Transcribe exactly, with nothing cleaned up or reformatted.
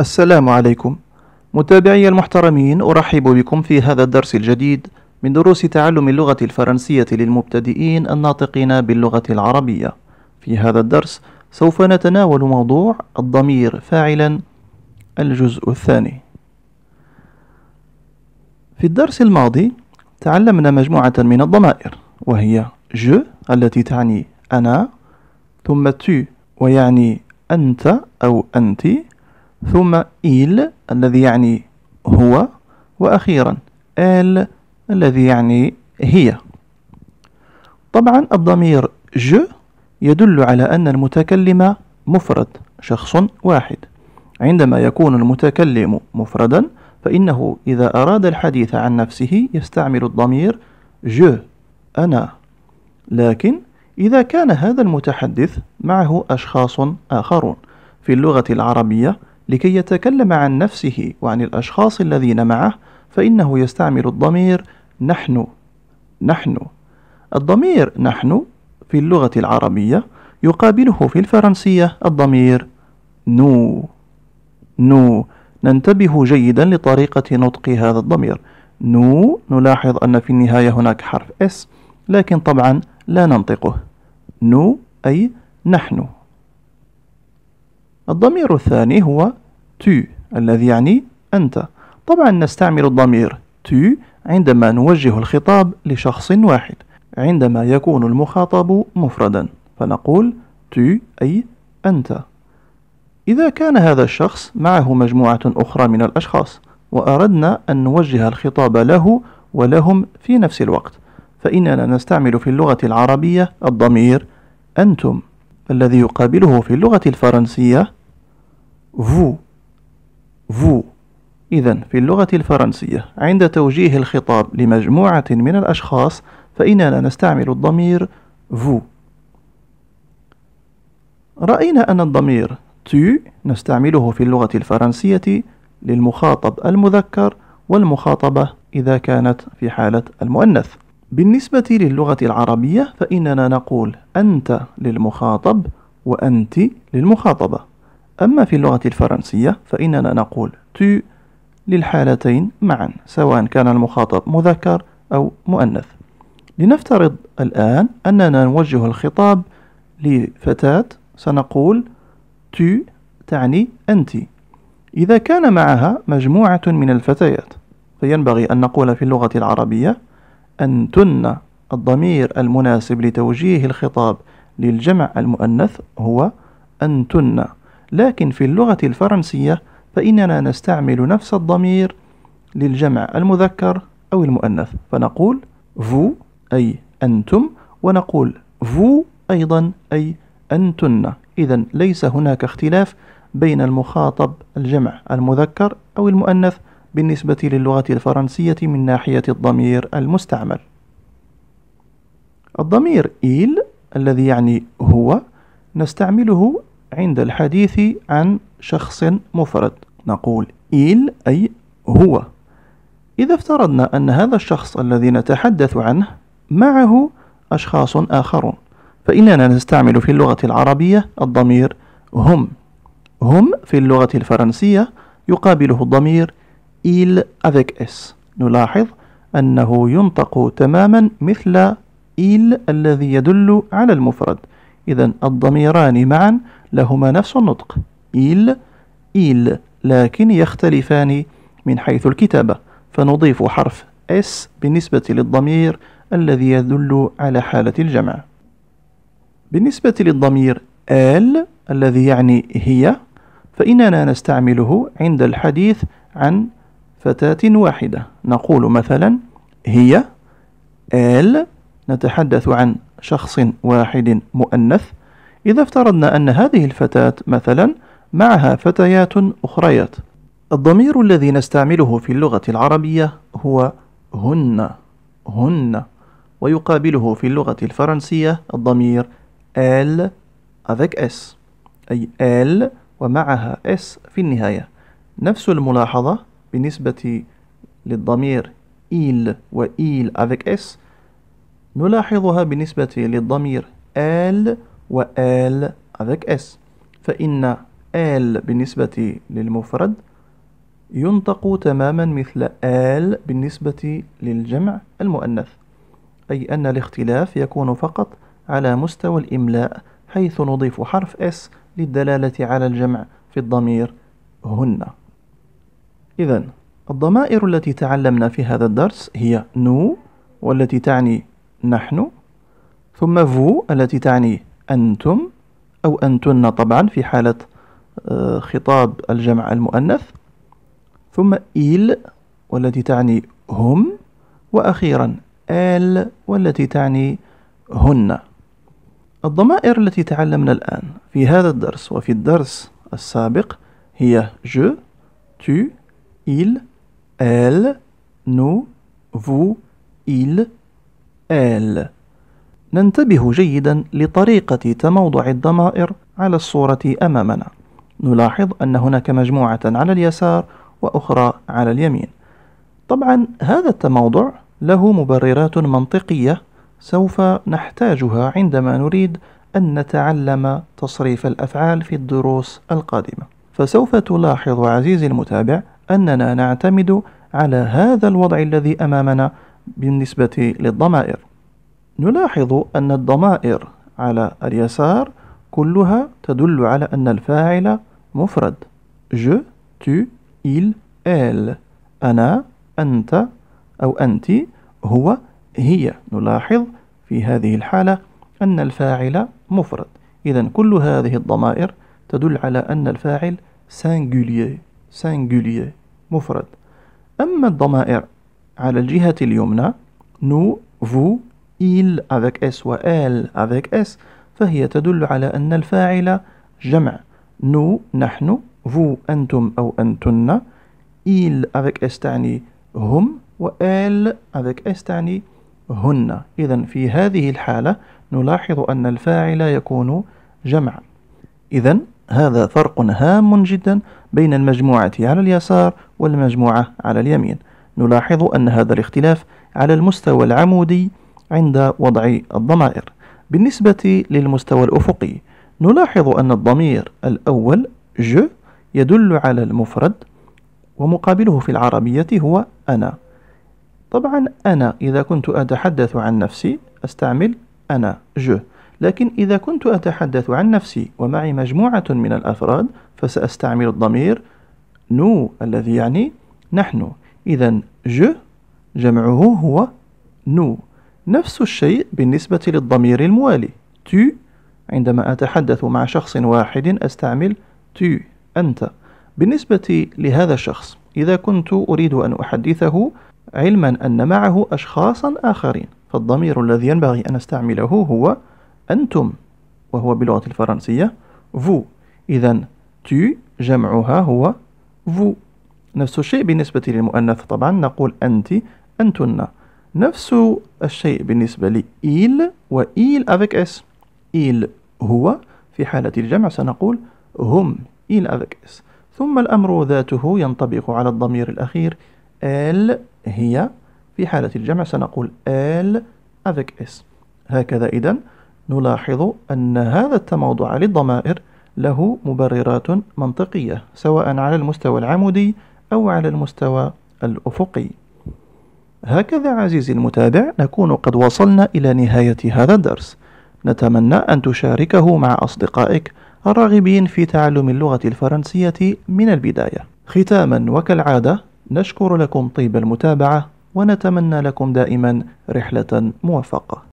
السلام عليكم متابعي المحترمين، أرحب بكم في هذا الدرس الجديد من دروس تعلم اللغة الفرنسية للمبتدئين الناطقين باللغة العربية. في هذا الدرس سوف نتناول موضوع الضمير فاعلا، الجزء الثاني. في الدرس الماضي تعلمنا مجموعة من الضمائر، وهي je التي تعني أنا، ثم tu ويعني أنت أو أنتِ، ثم il الذي يعني هو، وأخيرا elle الذي يعني هي. طبعا الضمير je يدل على أن المتكلم مفرد، شخص واحد. عندما يكون المتكلم مفردا فإنه إذا أراد الحديث عن نفسه يستعمل الضمير je أنا، لكن إذا كان هذا المتحدث معه أشخاص آخرون في اللغة العربية لكي يتكلم عن نفسه وعن الأشخاص الذين معه فإنه يستعمل الضمير نحن. نحن الضمير نحن في اللغة العربية يقابله في الفرنسية الضمير nous. nous ننتبه جيدا لطريقة نطق هذا الضمير. nous نلاحظ أن في النهاية هناك حرف s، لكن طبعا لا ننطقه. nous أي نحن. الضمير الثاني هو tu الذي يعني أنت. طبعا نستعمل الضمير tu عندما نوجه الخطاب لشخص واحد، عندما يكون المخاطب مفردا فنقول tu أي أنت. إذا كان هذا الشخص معه مجموعة أخرى من الأشخاص وأردنا أن نوجه الخطاب له ولهم في نفس الوقت فإننا نستعمل في اللغة العربية الضمير أنتم الذي يقابله في اللغة الفرنسية vous. vous إذن في اللغة الفرنسية عند توجيه الخطاب لمجموعة من الأشخاص فإننا نستعمل الضمير vous. رأينا أن الضمير tu نستعمله في اللغة الفرنسية للمخاطب المذكر والمخاطبة إذا كانت في حالة المؤنث. بالنسبة للغة العربية فإننا نقول أنت للمخاطب وأنت للمخاطبة، أما في اللغة الفرنسية فإننا نقول tu للحالتين معا سواء كان المخاطب مذكر أو مؤنث. لنفترض الآن أننا نوجه الخطاب لفتاة سنقول tu تعني أنت. إذا كان معها مجموعة من الفتيات فينبغي أن نقول في اللغة العربية أنتن. الضمير المناسب لتوجيه الخطاب للجمع المؤنث هو أنتن، لكن في اللغة الفرنسية فإننا نستعمل نفس الضمير للجمع المذكر أو المؤنث فنقول vous أي أنتم، ونقول vous أيضا أي أنتن. إذن ليس هناك اختلاف بين المخاطب الجمع المذكر أو المؤنث بالنسبة للغة الفرنسية من ناحية الضمير المستعمل. الضمير ils الذي يعني هو نستعمله عند الحديث عن شخص مفرد، نقول il أي هو. إذا افترضنا أن هذا الشخص الذي نتحدث عنه معه أشخاص آخرون فإننا نستعمل في اللغة العربية الضمير هم. هم في اللغة الفرنسية يقابله الضمير il avec s. نلاحظ أنه ينطق تماما مثل il الذي يدل على المفرد، إذن الضميران معا لهما نفس النطق il il، لكن يختلفان من حيث الكتابة فنضيف حرف s بالنسبة للضمير الذي يدل على حالة الجمع. بالنسبة للضمير elle الذي يعني هي فإننا نستعمله عند الحديث عن فتاة واحدة، نقول مثلا هي elle، نتحدث عن شخص واحد مؤنث. إذا افترضنا أن هذه الفتاة مثلا معها فتيات أخريات، الضمير الذي نستعمله في اللغة العربية هو هن. هن ويقابله في اللغة الفرنسية الضمير elles avec s أي elles ومعها s في النهاية. نفس الملاحظة بالنسبة للضمير il و il avec s نلاحظها بالنسبة للضمير elle و elle avec s، فإن آل بالنسبة للمفرد ينطق تماما مثل آل بالنسبة للجمع المؤنث، أي أن الاختلاف يكون فقط على مستوى الإملاء، حيث نضيف حرف اس للدلالة على الجمع في الضمير هن. إذا الضمائر التي تعلمنا في هذا الدرس هي نو، والتي تعني نحن، ثم vous التي تعني أنتم أو أنتن طبعا في حالة خطاب الجمع المؤنث، ثم ils والتي تعني هم، وأخيرا elles والتي تعني هن. الضمائر التي تعلمنا الآن في هذا الدرس وفي الدرس السابق هي je, tu, il, elle, nous, vous, ils, elles. ننتبه جيدا لطريقة تموضع الضمائر على الصورة أمامنا. نلاحظ أن هناك مجموعة على اليسار وأخرى على اليمين. طبعا هذا التموضع له مبررات منطقية سوف نحتاجها عندما نريد أن نتعلم تصريف الأفعال في الدروس القادمة. فسوف تلاحظ عزيزي المتابع أننا نعتمد على هذا الوضع الذي أمامنا بالنسبة للضمائر. نلاحظ أن الضمائر على اليسار كلها تدل على أن الفاعل مفرد، je, tu, il, elle، أنا، أنت أو أنت، هو، هي. نلاحظ في هذه الحالة أن الفاعل مفرد. إذن كل هذه الضمائر تدل على أن الفاعل singulier singulier مفرد. أما الضمائر على الجهة اليمنى nous, vous, il avec s و elle avec s، فهي تدل على أن الفاعل جمع. nous نحن، vous أنتم أو أنتن، il avec s تعني هم، و elle avec s تعني هن. إذن في هذه الحالة نلاحظ أن الفاعل يكون جمعا. إذن هذا فرق هام جدا بين المجموعة على اليسار والمجموعة على اليمين. نلاحظ أن هذا الاختلاف على المستوى العمودي عند وضع الضمائر. بالنسبة للمستوى الأفقي نلاحظ أن الضمير الأول je يدل على المفرد، ومقابله في العربية هو أنا. طبعا أنا إذا كنت أتحدث عن نفسي أستعمل أنا je، لكن إذا كنت أتحدث عن نفسي ومعي مجموعة من الأفراد فسأستعمل الضمير nous الذي يعني نحن. إذن je جمعه هو nous. نفس الشيء بالنسبة للضمير الموالي tu، عندما أتحدث مع شخص واحد أستعمل tu أنت. بالنسبة لهذا الشخص إذا كنت أريد أن أحدثه علما أن معه أشخاصا آخرين، فالضمير الذي ينبغي أن أستعمله هو أنتم، وهو باللغة الفرنسية vous. إذن tu جمعها هو vous. نفس الشيء بالنسبة للمؤنث، طبعا نقول أنت، أنتن. نفس الشيء بالنسبة ل il و il avec s، il هو، في حالة الجمع سنقول هم il avec s. ثم الأمر ذاته ينطبق على الضمير الأخير elle هي، في حالة الجمع سنقول elle avec s. هكذا إذن نلاحظ أن هذا التموضع للضمائر له مبررات منطقية سواء على المستوى العمودي أو على المستوى الأفقي. هكذا عزيزي المتابع نكون قد وصلنا إلى نهاية هذا الدرس. نتمنى أن تشاركه مع أصدقائك الراغبين في تعلم اللغة الفرنسية من البداية. ختاما وكالعادة نشكر لكم طيب المتابعة ونتمنى لكم دائما رحلة موفقة.